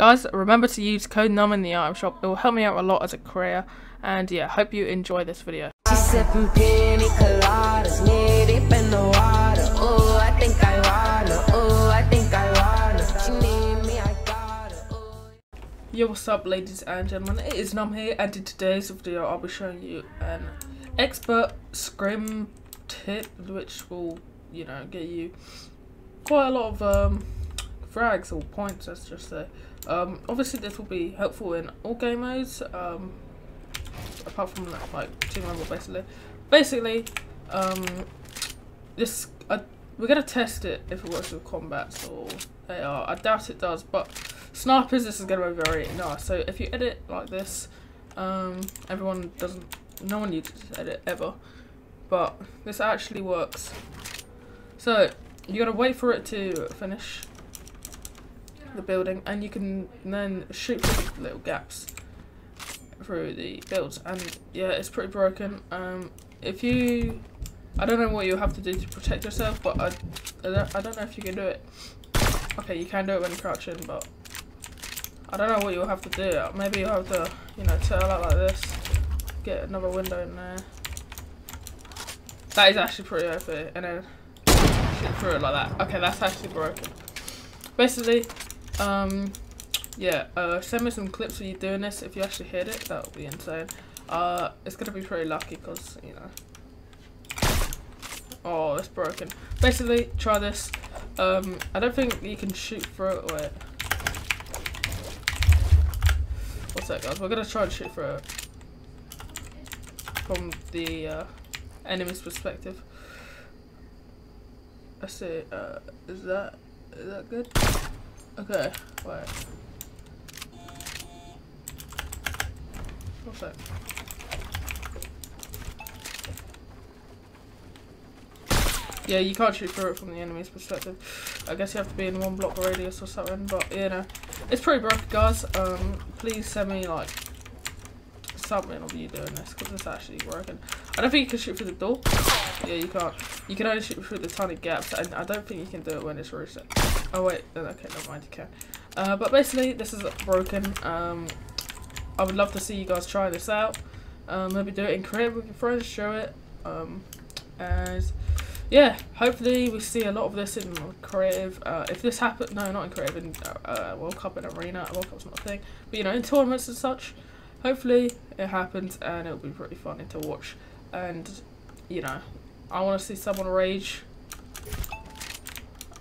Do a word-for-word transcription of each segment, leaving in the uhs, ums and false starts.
Guys, remember to use code Nuhmb in the item shop. It will help me out a lot as a creator. And yeah, hope you enjoy this video. Yo, what's up, ladies and gentlemen? It is Nuhmb here, and in today's video, I'll be showing you an expert scrim tip, which will, you know, get you quite a lot of um, frags or points, let's just say. Um, obviously, this will be helpful in all game modes, um, apart from like team level, basically. Basically, um, this uh, we're gonna test it if it works with combats or A R. I doubt it does, but snipers, this is gonna be very nice. So if you edit like this, um, everyone doesn't, no one uses edit ever, but this actually works. So you gotta wait for it to finish the building, and you can then shoot through little gaps through the builds. And yeah, it's pretty broken. Um, if you, I don't know what you'll have to do to protect yourself, but I, I don't, I don't know if you can do it. Okay, you can do it when crouching, but I don't know what you'll have to do. Maybe you'll have to, you know, turtle out like this, get another window in there. That is actually pretty O P, and then shoot through it like that. Okay, that's actually broken. Basically, um, yeah, uh, send me some clips of you doing this. If you actually hit it, that would be insane. Uh, it's gonna be pretty lucky, because, you know. Oh, it's broken. Basically, try this. Um, I don't think you can shoot through it. Wait. What's that, guys? We're gonna try and shoot through it from the uh, enemy's perspective. I see. Uh, is that is that good? Okay. Wait. What's that? Yeah, you can't shoot through it from the enemy's perspective. I guess you have to be in one block radius or something, but you know, it's pretty broken, guys. Um, please send me like something of you doing this, because it's actually working. I don't think you can shoot through the door. Yeah, you can't. You can only shoot through the tiny gaps, and I don't think you can do it when it's reset. Oh wait, okay, never mind, you can. Uh, but basically, this is broken. Um, I would love to see you guys try this out. Um, maybe do it in creative with your friends, show it. Um, and yeah, hopefully we see a lot of this in creative. Uh, if this happens, no, not in creative, in uh, World Cup and Arena. World Cup's not a thing, but you know, in tournaments and such, hopefully it happens, and it'll be pretty funny to watch. And you know, I want to see someone rage.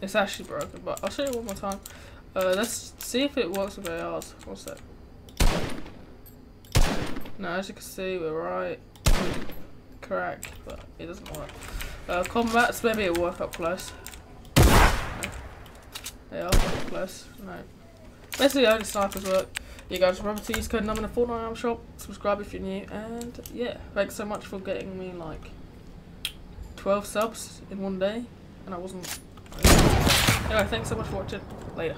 It's actually broken, but I'll show you one more time. Uh, let's see if it works with A Rs. What's that? Now, as you can see, we're right, crack, but it doesn't work. Uh, combats, maybe it'll work up close. They are up close. No. Basically, only snipers work. You guys remember to use code Nuhmb in the Fortnite item shop. Subscribe if you're new. And yeah, thanks so much for getting me like twelve subs in one day. And I wasn't. Anyway, thanks so much for watching. Later.